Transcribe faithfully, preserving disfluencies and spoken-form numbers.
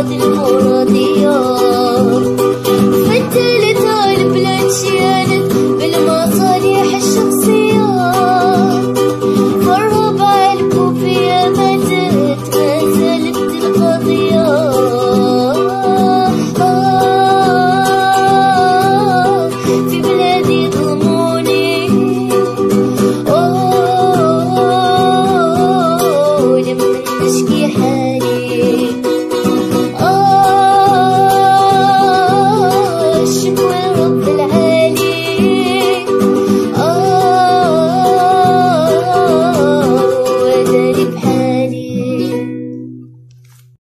المرضية في التالتة البلاد شيانة